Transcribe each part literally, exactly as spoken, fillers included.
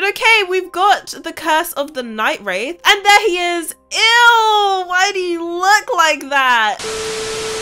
But okay, we've got the curse of the Night Wraith. And there he is. Ew, why do you look like that?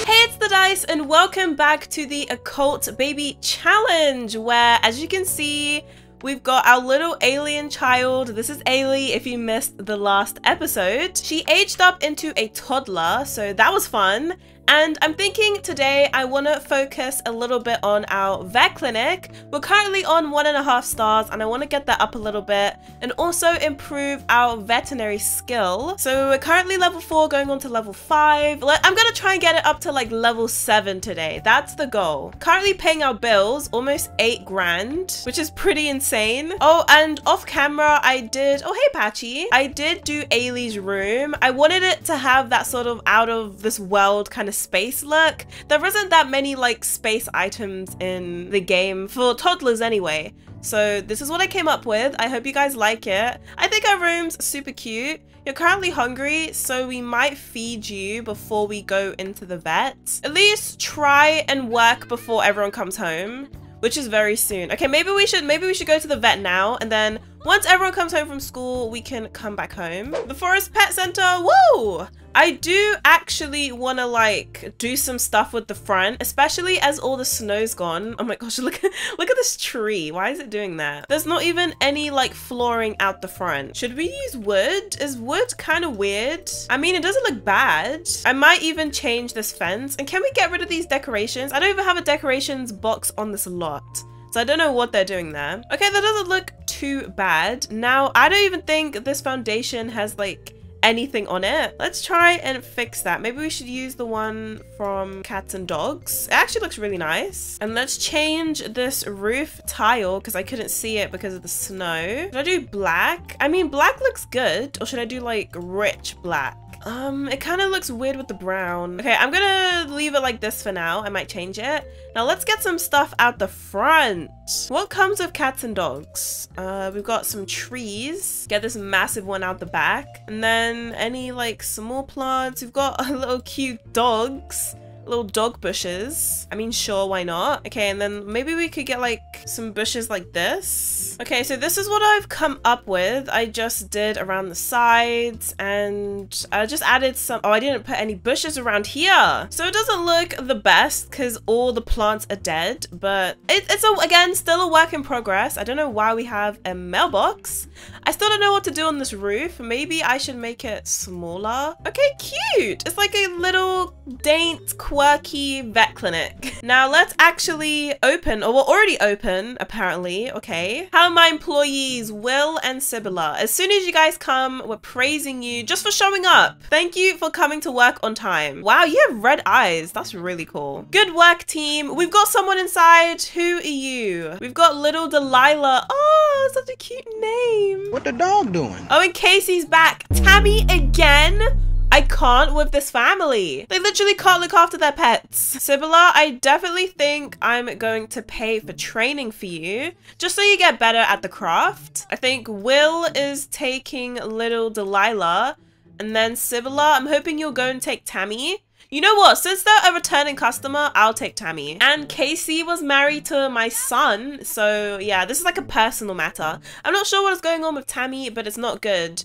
Hey, it's the Dice and welcome back to the Occult Baby Challenge, where, as you can see, we've got our little alien child. This is Ailey, if you missed the last episode. She aged up into a toddler, so that was fun. And I'm thinking today I want to focus a little bit on our vet clinic. We're currently on one and a half stars and I want to get that up a little bit and also improve our veterinary skill. So we're currently level four, going on to level five. I'm going to try and get it up to like level seven today. That's the goal. Currently paying our bills, almost eight grand, which is pretty insane. Oh, and off camera, I did, oh, hey, Patchy. I did do Ailey's room. I wanted it to have that sort of out of this world kind of space look. There isn't that many like space items in the game for toddlers anyway, so this is what I came up with. I hope you guys like it. I think our room's super cute. You're currently hungry, so we might feed you before we go into the vet. At least try and work before everyone comes home, which is very soon. Okay, maybe we should maybe we should go to the vet now, and then once everyone comes home from school, we can come back home. The Forest Pet Center, woo! I do actually want to like do some stuff with the front, especially as all the snow's gone. Oh my gosh, look at, look at this tree. Why is it doing that? There's not even any like flooring out the front. Should we use wood? Is wood kind of weird? I mean, it doesn't look bad. I might even change this fence. And can we get rid of these decorations? I don't even have a decorations box on this lot, so I don't know what they're doing there. Okay, that doesn't look too bad. Now, I don't even think this foundation has like anything on it. Let's try and fix that. Maybe we should use the one from Cats and Dogs. It actually looks really nice. And let's change this roof tile because I couldn't see it because of the snow. Should I do black? I mean, black looks good. Or should I do like rich black? Um, it kind of looks weird with the brown. Okay, I'm gonna leave it like this for now. I might change it. Now let's get some stuff out the front. What comes with Cats and Dogs? Uh, we've got some trees. Get this massive one out the back. And then any like small plants. We've got a little cute dogs. Little dog bushes. I mean, sure, why not? Okay, and then maybe we could get like some bushes like this. Okay, so this is what I've come up with. I just did around the sides and I just added some. Oh, I didn't put any bushes around here, so it doesn't look the best because all the plants are dead. But it, it's a, again, still a work in progress. I don't know why we have a mailbox. I still don't know what to do on this roof. Maybe I should make it smaller. Okay, cute. It's like a little dainty quirky vet clinic. Now let's actually open, or we're already open apparently. Okay, how are my employees, Will and Sybilla? As soon as you guys come, we're praising you just for showing up. Thank you for coming to work on time. Wow, you have red eyes. That's really cool. Good work, team. We've got someone inside. Who are you? We've got little Delilah. Oh, such a cute name. What the dog doing? Oh, and Casey's back. Tammy again? I can't with this family. They literally can't look after their pets. Sybilla, I definitely think I'm going to pay for training for you, just so you get better at the craft. I think Will is taking little Delilah, and then Sybilla, I'm hoping you'll go and take Tammy. You know what? Since they're a returning customer, I'll take Tammy. And Casey was married to my son, so yeah, this is like a personal matter. I'm not sure what is going on with Tammy, but it's not good.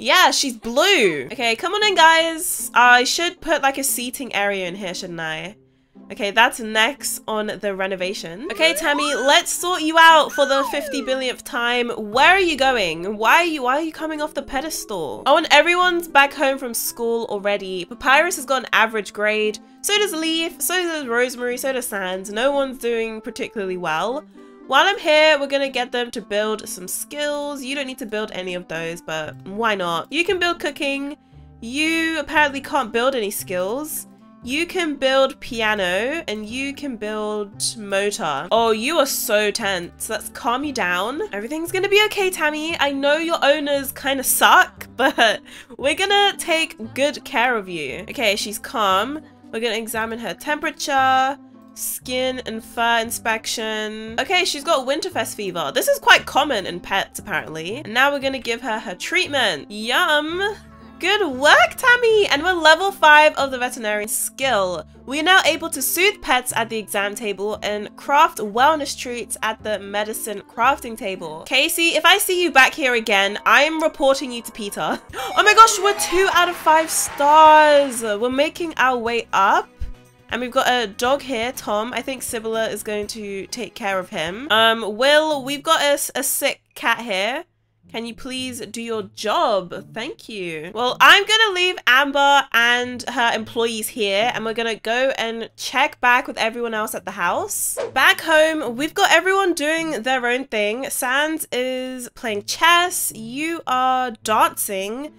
Yeah, she's blue. Okay, come on in, guys. I should put like a seating area in here, shouldn't I? Okay, that's next on the renovation. Okay, Tammy, let's sort you out for the fifty billionth time. Where are you going? Why are you, why are you coming off the pedestal? Oh, and everyone's back home from school already. Papyrus has got an average grade. So does Leaf, so does Rosemary, so does Sands. No one's doing particularly well. While I'm here, we're gonna get them to build some skills. You don't need to build any of those, but why not? You can build cooking. You apparently can't build any skills. You can build piano and you can build motor. Oh, you are so tense. Let's calm you down. Everything's gonna be okay, Tammy. I know your owners kind of suck, but we're gonna take good care of you. Okay, she's calm. We're gonna examine her temperature. Skin and fur inspection. Okay, she's got Winterfest fever. This is quite common in pets, apparently. And now we're gonna give her her treatment. Yum. Good work, Tammy! And we're level five of the veterinary skill. We are now able to soothe pets at the exam table and craft wellness treats at the medicine crafting table. Casey, if I see you back here again, I'm reporting you to Peter. Oh my gosh, we're two out of five stars! We're making our way up. And we've got a dog here, Tom. I think Sybilla is going to take care of him. Um, Will, we've got a, a sick cat here. Can you please do your job? Thank you. Well, I'm gonna leave Amber and her employees here, and we're gonna go and check back with everyone else at the house. Back home, we've got everyone doing their own thing. Sands is playing chess. You are dancing.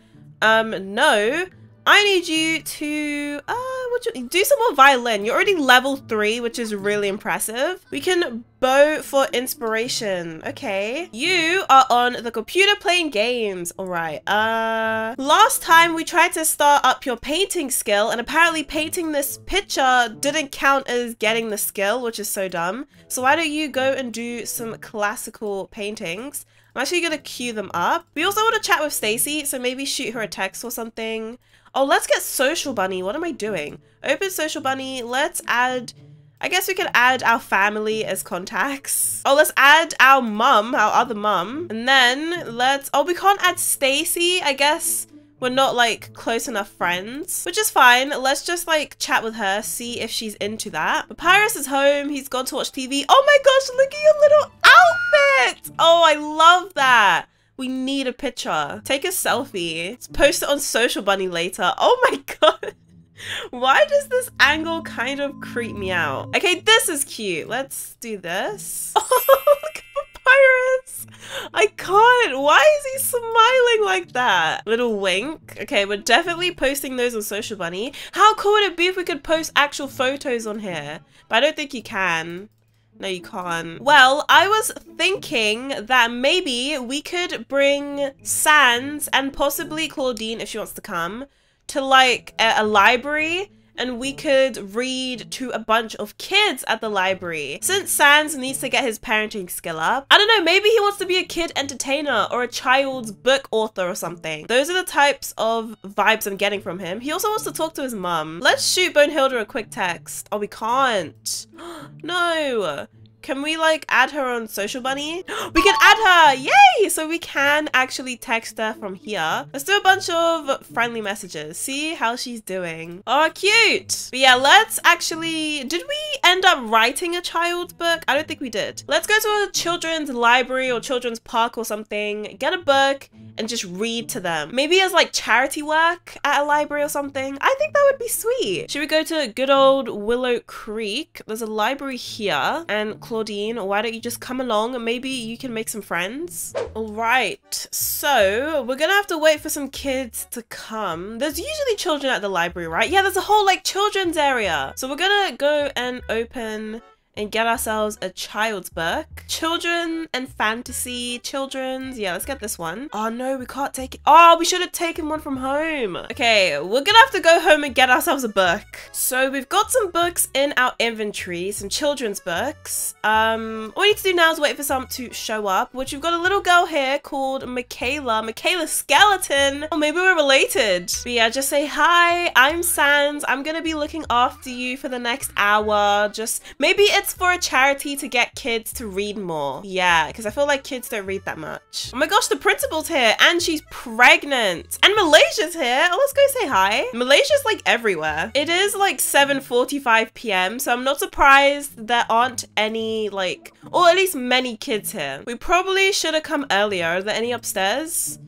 Um, no. I need you to uh, what you, do some more violin. You're already level three, which is really impressive. We can bow for inspiration. Okay. You are on the computer playing games. All right. Uh, last time we tried to start up your painting skill, and apparently painting this picture didn't count as getting the skill, which is so dumb. So why don't you go and do some classical paintings? I'm actually going to queue them up. We also want to chat with Stacy, so maybe shoot her a text or something. Oh, let's get Social Bunny. What am I doing? Open Social Bunny. Let's add... I guess we could add our family as contacts. Oh, let's add our mum, our other mum. And then let's... Oh, we can't add Stacy. I guess we're not, like, close enough friends. Which is fine. Let's just, like, chat with her, see if she's into that. Papyrus is home. He's gone to watch T V. Oh my gosh, look at your little... outfit! Oh, I love that. We need a picture. Take a selfie. Let's post it on Social Bunny later. Oh my god. Why does this angle kind of creep me out? Okay, this is cute. Let's do this. Oh, look at Papyrus. I can't. Why is he smiling like that? Little wink. Okay, we're definitely posting those on Social Bunny. How cool would it be if we could post actual photos on here? But I don't think you can. No, you can't. Well, I was thinking that maybe we could bring Sans and possibly Claudine, if she wants to come, to like a, a library, and we could read to a bunch of kids at the library. Since Sans needs to get his parenting skill up, I don't know, maybe he wants to be a kid entertainer or a child's book author or something. Those are the types of vibes I'm getting from him. He also wants to talk to his mum. Let's shoot Bonehilda a quick text. Oh, we can't. No. Can we like add her on Social Bunny? We can add her! Yay! So we can actually text her from here. Let's do a bunch of friendly messages. See how she's doing. Oh, cute! But yeah, let's actually... Did we end up writing a child's book? I don't think we did. Let's go to a children's library or children's park or something, get a book, and just read to them. Maybe as like charity work at a library or something. I think that would be sweet. Should we go to good old Willow Creek? There's a library here, and Claudine, why don't you just come along? Maybe you can make some friends. Alright, so we're gonna have to wait for some kids to come. There's usually children at the library, right? Yeah, there's a whole like children's area. So we're gonna go and open and get ourselves a child's book. Children and fantasy, children's. Yeah, let's get this one. Oh no, we can't take it. Oh, we should have taken one from home. Okay, we're gonna have to go home and get ourselves a book. So we've got some books in our inventory, some children's books. Um, all we need to do now is wait for some to show up, which we've got a little girl here called Michaela. Michaela Skeleton. Oh, maybe we're related. But yeah, just say, hi, I'm Sans. I'm gonna be looking after you for the next hour. Just, maybe it's for a charity to get kids to read more. Yeah, because I feel like kids don't read that much. Oh my gosh, the principal's here, and she's pregnant. And Malasia's here. Oh, let's go say hi. Malasia's like everywhere. It is like seven forty-five p m, so I'm not surprised there aren't any like, or at least many kids here. We probably should have come earlier. Are there any upstairs?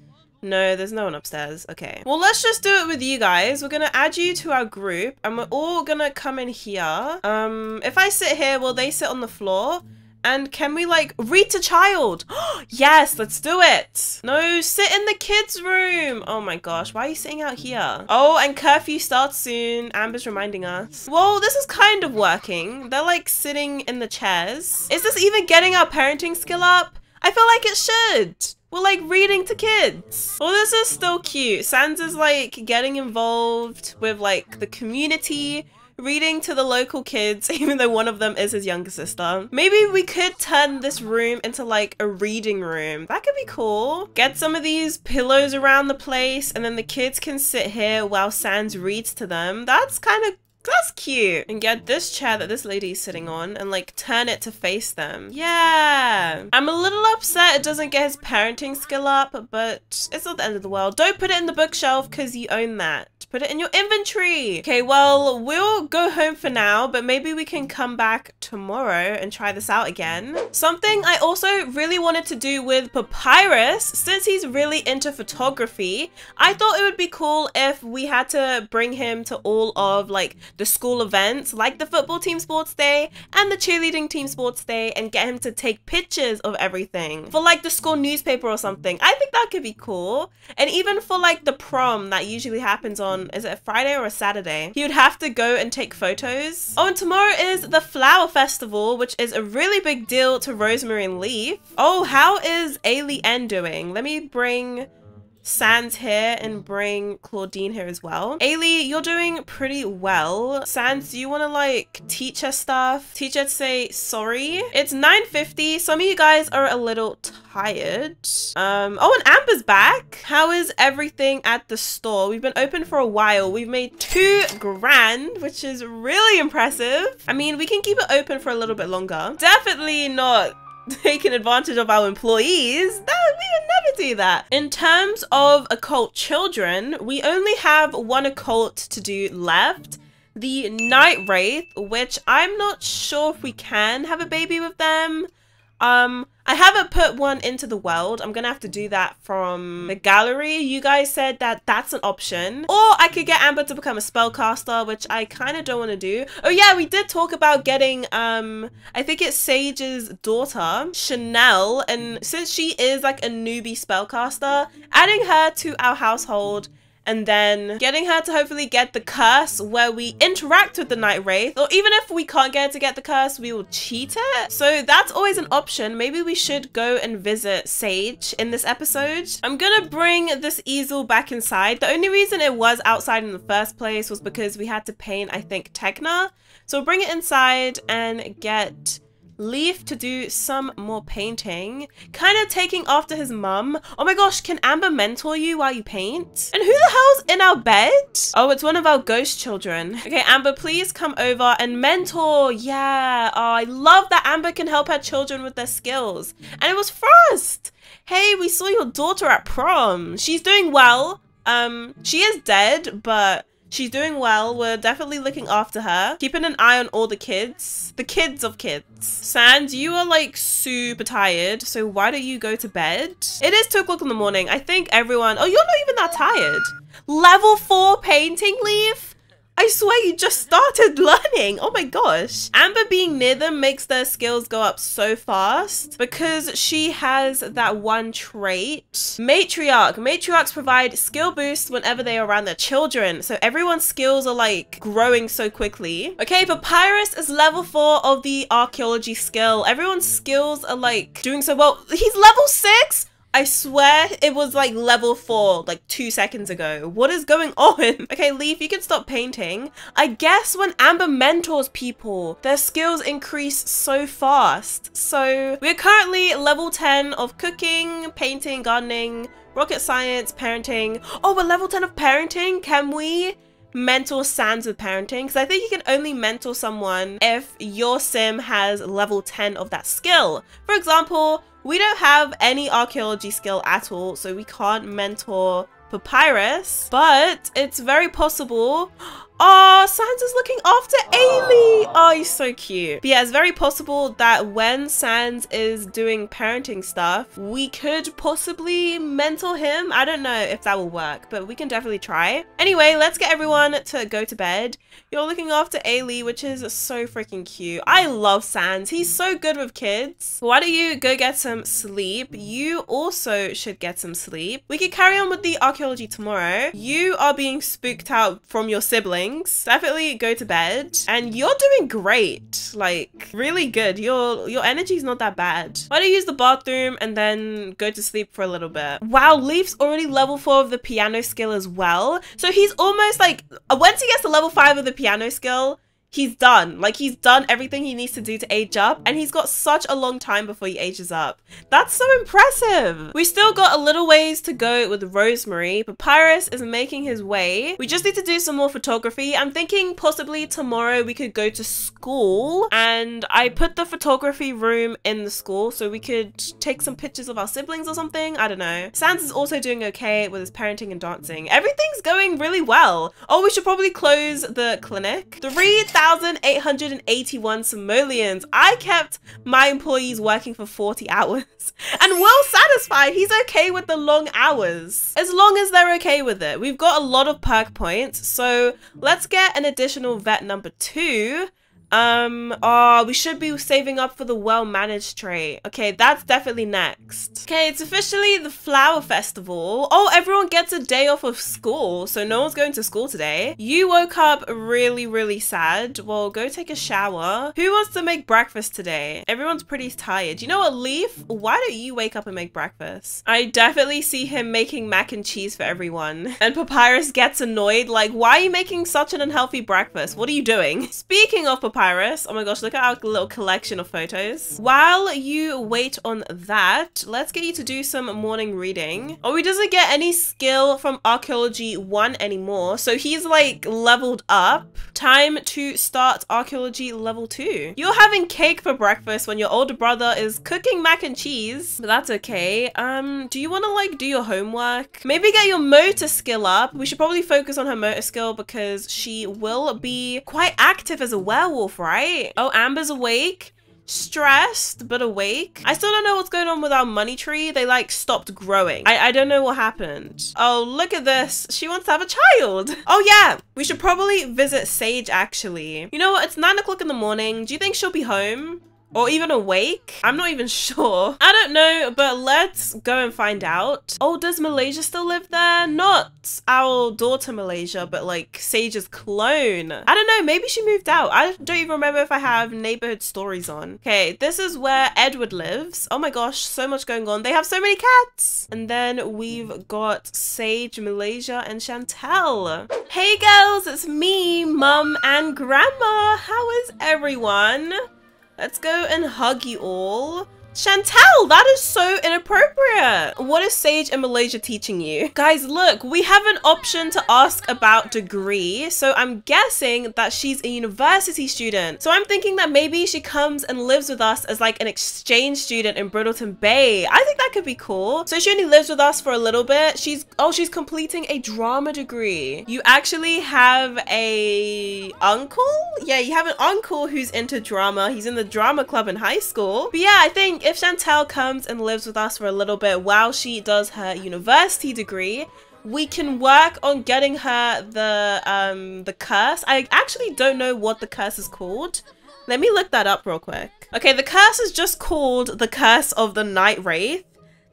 No, there's no one upstairs. Okay. Well, let's just do it with you guys. We're gonna add you to our group, and we're all gonna come in here. Um, if I sit here, will they sit on the floor? And can we, like, read to child? Yes, let's do it. No, sit in the kids' room. Oh my gosh, why are you sitting out here? Oh, and curfew starts soon. Amber's reminding us. Well, this is kind of working. They're, like, sitting in the chairs. Is this even getting our parenting skill up? I feel like it should. We're like reading to kids. Well, this is still cute. Sans is like getting involved with like the community, reading to the local kids, even though one of them is his younger sister. Maybe we could turn this room into like a reading room. That could be cool. Get some of these pillows around the place and then the kids can sit here while Sands reads to them. That's kind of That's cute. And get this chair that this lady is sitting on and like turn it to face them. Yeah. I'm a little upset it doesn't get his parenting skill up, but it's not the end of the world. Don't put it in the bookshelf because you own that. Put it in your inventory. Okay, well, we'll go home for now, but maybe we can come back tomorrow and try this out again. Something I also really wanted to do with Papyrus, since he's really into photography, I thought it would be cool if we had to bring him to all of like the school events, like the football team sports day and the cheerleading team sports day, and get him to take pictures of everything for like the school newspaper or something. I think that could be cool. And even for like the prom that usually happens on, is it a Friday or a Saturday? He would have to go and take photos. Oh, and tomorrow is the flower festival, which is a really big deal to Rosemary and Leaf. Oh, how is Ailey N doing? Let me bring Sands here and bring Claudine here as well. Ailey, you're doing pretty well. Sands, do you want to like teach her stuff? Teach her to say sorry? It's nine fifty. Some of you guys are a little tired. Um, oh, and Amber's back. How is everything at the store? We've been open for a while. We've made two grand, which is really impressive. I mean, we can keep it open for a little bit longer. Definitely not taking advantage of our employees. That, we would never do that. In terms of occult children, we only have one occult to do left, the Night Wraith, which I'm not sure if we can have a baby with them. Um, I haven't put one into the world. I'm gonna have to do that from the gallery. You guys said that that's an option. Or I could get Amber to become a spellcaster, which I kind of don't want to do. Oh yeah, we did talk about getting, um, I think it's Sage's daughter, Chanel. And since she is like a newbie spellcaster, adding her to our household and then getting her to hopefully get the curse where we interact with the Night Wraith, or even if we can't get her to get the curse, we will cheat it. So that's always an option. Maybe we should go and visit Sage in this episode. I'm gonna bring this easel back inside. The only reason it was outside in the first place was because we had to paint, I think, Techna. So we'll bring it inside and get Leaf to do some more painting, kind of taking after his mum. Oh my gosh, can Amber mentor you while you paint? And who the hell's in our bed? Oh, it's one of our ghost children. Okay, Amber, please come over and mentor. Yeah. Oh, I love that Amber can help her children with their skills. And it was Frost. Hey, we saw your daughter at prom. She's doing well. Um, she is dead, but she's doing well. We're definitely looking after her. Keeping an eye on all the kids. The kids of kids. Sands, you are like super tired. So why don't you go to bed? It is two o'clock in the morning. I think everyone... Oh, you're not even that tired. Level four painting, Leaf? I swear you just started learning. Oh my gosh. Amber being near them makes their skills go up so fast because she has that one trait. Matriarch. Matriarchs provide skill boosts whenever they are around their children. So everyone's skills are like growing so quickly. Okay, Papyrus is level four of the archaeology skill. Everyone's skills are like doing so well. He's level six? I swear it was like level four like two seconds ago. What is going on? Okay, Leaf, you can stop painting. I guess when Amber mentors people, their skills increase so fast. So we're currently level ten of cooking, painting, gardening, rocket science, parenting. Oh, we're level ten of parenting. Can we mentor Sands with parenting? Because I think you can only mentor someone if your sim has level ten of that skill. For example, we don't have any archaeology skill at all, so we can't mentor Papyrus, but it's very possible. Oh, Sands is looking after Ailey. Oh, he's so cute. But yeah, it's very possible that when Sands is doing parenting stuff, we could possibly mentor him. I don't know if that will work, but we can definitely try. Anyway, let's get everyone to go to bed. You're looking after Ailey, which is so freaking cute. I love Sands. He's so good with kids. Why don't you go get some sleep? You also should get some sleep. We could carry on with the archaeology tomorrow. You are being spooked out from your siblings. Definitely go to bed, and you're doing great, like really good. Your your energy's not that bad. Why don't you use the bathroom and then go to sleep for a little bit? Wow, Leaf's already level four of the piano skill as well. So he's almost like, once he gets to level five of the piano skill, he's done. Like, he's done everything he needs to do to age up, and he's got such a long time before he ages up. That's so impressive. We still got a little ways to go with Rosemary. Papyrus is making his way. We just need to do some more photography. I'm thinking possibly tomorrow we could go to school, and I put the photography room in the school so we could take some pictures of our siblings or something. I don't know. Sands is also doing okay with his parenting and dancing. Everything's going really well. Oh, we should probably close the clinic. three thousand eight hundred eighty-one simoleons. I kept my employees working for forty hours and well satisfied. He's okay with the long hours as long as they're okay with it. We've got a lot of perk points, so let's get an additional vet number two. Um, oh, we should be saving up for the well-managed trait. Okay, that's definitely next. Okay, it's officially the flower festival. Oh, everyone gets a day off of school, so no one's going to school today. You woke up really, really sad. Well, go take a shower. Who wants to make breakfast today? Everyone's pretty tired. You know what, Leaf? Why don't you wake up and make breakfast? I definitely see him making mac and cheese for everyone. And Papyrus gets annoyed, like, why are you making such an unhealthy breakfast? What are you doing? Speaking of Papyrus, Papyrus. Oh my gosh, look at our little collection of photos. While you wait on that, let's get you to do some morning reading. Oh, he doesn't get any skill from archaeology one anymore, so he's like leveled up. Time to start archaeology level two. You're having cake for breakfast when your older brother is cooking mac and cheese, but that's okay. Um, do you want to like do your homework? Maybe get your motor skill up. We should probably focus on her motor skill because she will be quite active as a werewolf, right? Oh, Amber's awake. Stressed, but awake. I still don't know what's going on with our money tree. They like stopped growing. I, I don't know what happened. Oh, look at this. She wants to have a child. Oh yeah, we should probably visit Sage actually. You know what? It's nine o'clock in the morning. Do you think she'll be home? Or even awake? I'm not even sure. I don't know, but let's go and find out. Oh, does Malasia still live there? Not our daughter Malasia, but like Sage's clone. I don't know, maybe she moved out. I don't even remember if I have neighborhood stories on. Okay, this is where Edward lives. Oh my gosh, so much going on. They have so many cats. And then we've got Sage, Malasia, and Chantel. Hey girls, it's me, Mum and Grandma. How is everyone? Let's go and hug you all. Chantel, that is so inappropriate. What is Sage and Malasia teaching you? Guys, look, we have an option to ask about degree. So I'm guessing that she's a university student. So I'm thinking that maybe she comes and lives with us as like an exchange student in Bridleton Bay. I think that could be cool. So she only lives with us for a little bit. She's, oh, she's completing a drama degree. You actually have a uncle? Yeah, you have an uncle who's into drama. He's in the drama club in high school. But yeah, I think if Chantel comes and lives with us for a little bit while she does her university degree, we can work on getting her the um the curse. I actually don't know what the curse is called. Let me look that up real quick. Okay, the curse is just called the Curse of the Night Wraith.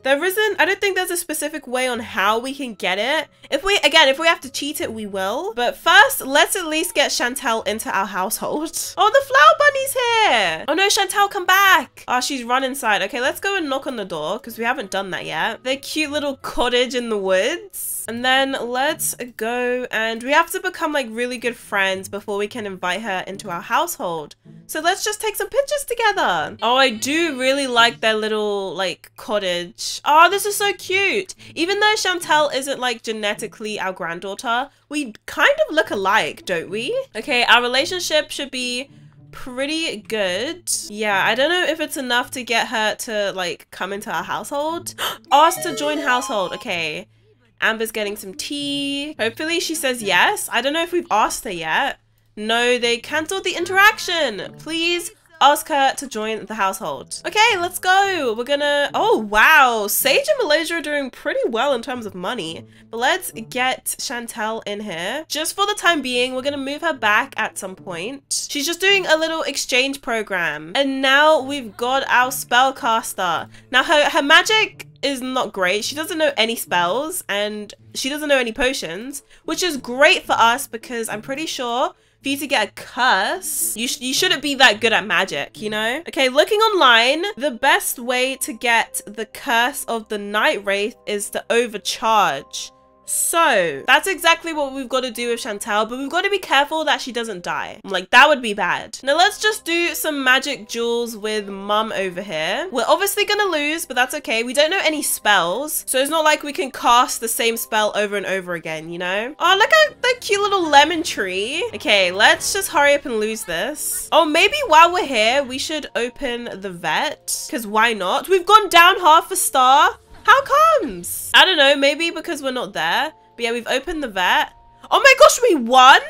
There isn't, I don't think there's a specific way on how we can get it. If we, again, if we have to cheat it, we will. But first, let's at least get Chantel into our household. Oh, the flower bunny's here. Oh no, Chantel, come back. Oh, she's run inside. Okay, let's go and knock on the door because we haven't done that yet. Their cute little cottage in the woods. And then let's go and we have to become like really good friends before we can invite her into our household. So let's just take some pictures together. Oh, I do really like their little like cottage. Oh, this is so cute. Even though Chantel isn't like genetically our granddaughter, we kind of look alike, don't we? Okay, our relationship should be pretty good. Yeah, I don't know if it's enough to get her to like come into our household. Ask to join household. Okay, Amber's getting some tea. Hopefully she says yes. I don't know if we've asked her yet. No, they cancelled the interaction. Please ask her to join the household. Okay, let's go. We're gonna, oh wow, Sage and Malasia are doing pretty well in terms of money. But let's get Chantel in here. Just for the time being, we're gonna move her back at some point. She's just doing a little exchange program. And now we've got our spellcaster. Now her, her magic is not great. She doesn't know any spells and she doesn't know any potions, which is great for us because I'm pretty sure for you to get a curse, you, sh you shouldn't be that good at magic, you know? Okay, looking online, the best way to get the Curse of the Night Wraith is to overcharge. So that's exactly what we've got to do with Chantel, but we've got to be careful that she doesn't die. I'm like, that would be bad. Now let's just do some magic jewels with Mum over here. We're obviously gonna lose, but that's okay. We don't know any spells, so it's not like we can cast the same spell over and over again, you know? Oh, look at the cute little lemon tree. Okay, let's just hurry up and lose this. Oh, maybe while we're here, we should open the vet, because why not? We've gone down half a star. How comes? I don't know, maybe because we're not there. But yeah, we've opened the vet. Oh my gosh, we won?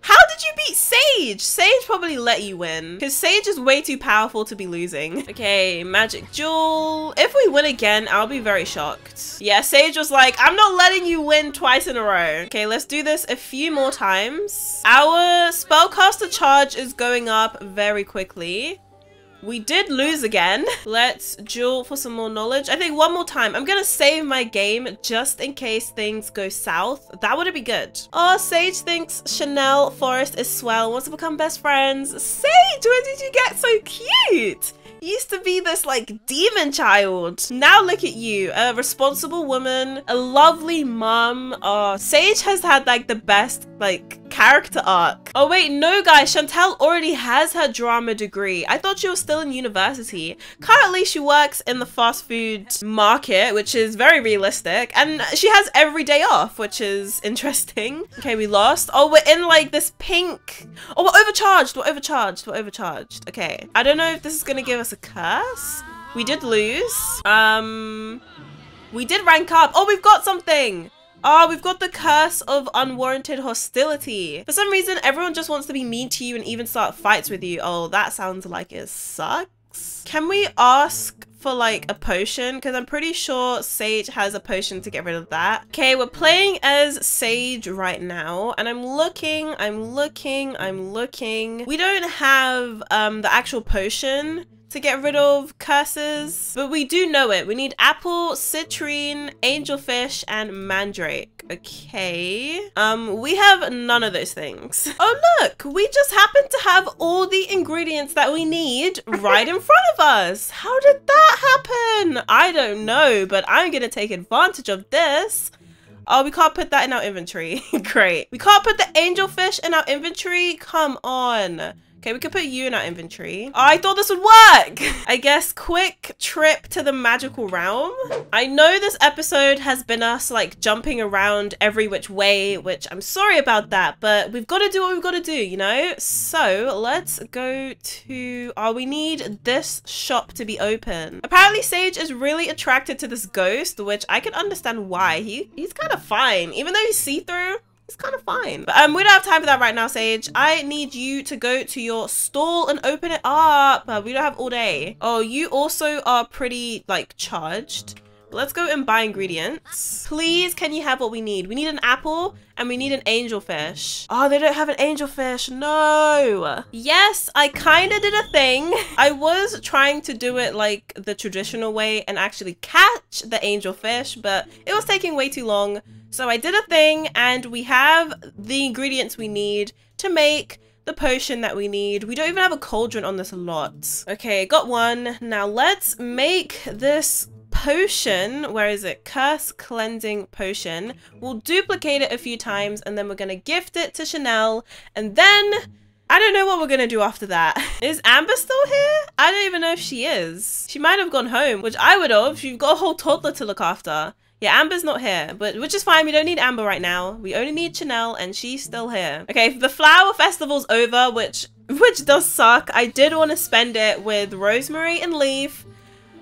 How did you beat Sage? Sage probably let you win, because Sage is way too powerful to be losing. Okay, magic jewel. If we win again, I'll be very shocked. Yeah, Sage was like, I'm not letting you win twice in a row. Okay, let's do this a few more times. Our spellcaster charge is going up very quickly. We did lose again. Let's duel for some more knowledge. I think one more time. I'm gonna save my game just in case things go south. That would be good. Oh, Sage thinks Chanel Forest is swell. Wants to become best friends. Sage, where did you get so cute? You used to be this like demon child. Now look at you. A responsible woman. A lovely mum. Oh, Sage has had like the best like character arc. Oh wait, no guys, Chantel already has her drama degree. I thought she was still in university. Currently she works in the fast food market, which is very realistic, and she has every day off, which is interesting. Okay, we lost. Oh, we're in like this pink. Oh, we're overcharged, we're overcharged, we're overcharged. Okay, I don't know if this is gonna give us a curse. We did lose. Um, we did rank up. Oh, we've got something. Oh, we've got the curse of unwarranted hostility. For some reason, everyone just wants to be mean to you and even start fights with you. Oh, that sounds like it sucks. Can we ask for like a potion? Because I'm pretty sure Sage has a potion to get rid of that. Okay, we're playing as Sage right now. And I'm looking, I'm looking, I'm looking. We don't have um, the actual potion to get rid of curses, but we do know it. We need apple, citrine, angelfish, and mandrake. Okay, um we have none of those things. Oh look, we just happen to have all the ingredients that we need right in front of us. How did that happen? I don't know, but I'm gonna take advantage of this. Oh, we can't put that in our inventory. Great, we can't put the angelfish in our inventory. Come on. Okay, we could put you in our inventory. Oh, I thought this would work. I guess quick trip to the magical realm. I know this episode has been us like jumping around every which way, which I'm sorry about that, but we've got to do what we've got to do, you know? So let's go to, oh, we need this shop to be open. Apparently Sage is really attracted to this ghost, which I can understand why. He, he's kind of fine, even though he's see-through. It's kind of fine. But um, we don't have time for that right now, Sage. I need you to go to your stall and open it up. Uh, we don't have all day. Oh, you also are pretty, like, charged. But let's go and buy ingredients. Please, can you have what we need? We need an apple and we need an angelfish. Oh, they don't have an angelfish. No. Yes, I kind of did a thing. I was trying to do it like the traditional way and actually catch the angelfish, but it was taking way too long. So I did a thing, and we have the ingredients we need to make the potion that we need. We don't even have a cauldron on this lot. Okay, got one. Now let's make this potion. Where is it? Curse cleansing potion. We'll duplicate it a few times, and then we're gonna gift it to Chanel, and then I don't know what we're gonna do after that. Is Amber still here? I don't even know if she is. She might have gone home, which I would have. She's got a whole toddler to look after. Yeah, Amber's not here, but which is fine. We don't need Amber right now. We only need Chanel, and she's still here. Okay, the flower festival's over, which which does suck. I did want to spend it with Rosemary and Leaf,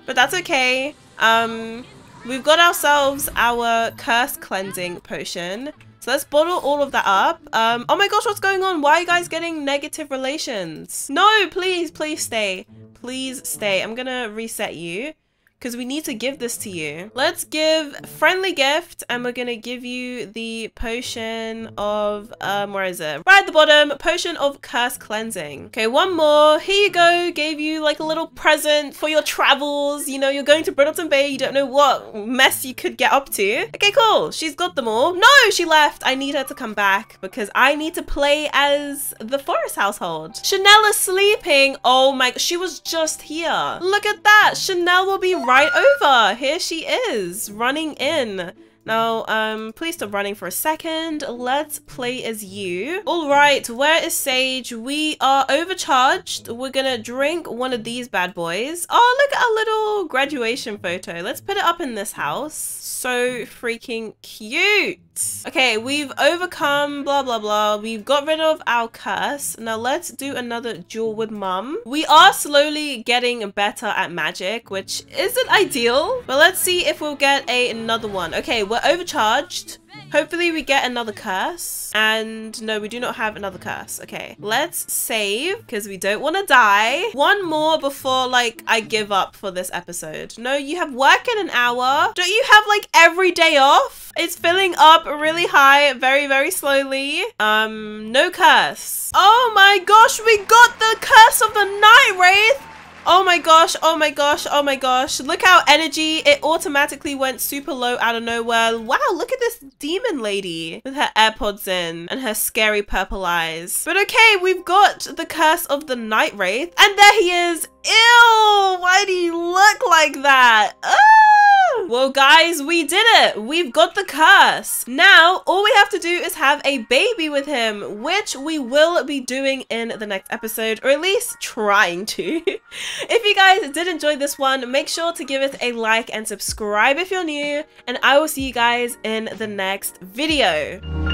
but that's okay. Um, we've got ourselves our curse cleansing potion. So let's bottle all of that up. Um, oh my gosh, what's going on? Why are you guys getting negative relations? No, please, please stay. Please stay. I'm gonna reset you, because we need to give this to you. Let's give friendly gift, and we're gonna give you the potion of, um, where is it? Right at the bottom, potion of curse cleansing. Okay, one more. Here you go. Gave you like a little present for your travels. You know, you're going to Bridleton Bay. You don't know what mess you could get up to. Okay, cool. She's got them all. No, she left. I need her to come back because I need to play as the Forest household. Chanel is sleeping. Oh my, she was just here. Look at that. Chanel will be right over. Here she is, running in. Now, um, please stop running for a second. Let's play as you. All right, where is Sage? We are overcharged. We're gonna drink one of these bad boys. Oh, look at our little graduation photo. Let's put it up in this house. So freaking cute. Okay, we've overcome blah, blah, blah. We've got rid of our curse. Now let's do another duel with Mum. We are slowly getting better at magic, which isn't ideal, but let's see if we'll get a, another one. Okay, we're overcharged. Hopefully we get another curse. And no, we do not have another curse. Okay, let's save because we don't want to die. One more before, like, I give up for this episode. No, you have work in an hour. Don't you have, like, every day off? It's filling up really high, very, very slowly. Um, no curse. Oh my gosh, we got the curse of the Night Wraith. Oh my gosh, oh my gosh, oh my gosh. Look how energy, it automatically went super low out of nowhere. Wow, look at this demon lady with her AirPods in and her scary purple eyes. But okay, we've got the curse of the Night Wraith. And there he is. Ew, why do you look like that? Ah! Well, guys, we did it. We've got the curse. Now, all we have to do is have a baby with him, which we will be doing in the next episode, or at least trying to. If you guys did enjoy this one, make sure to give it a like and subscribe if you're new, and I will see you guys in the next video.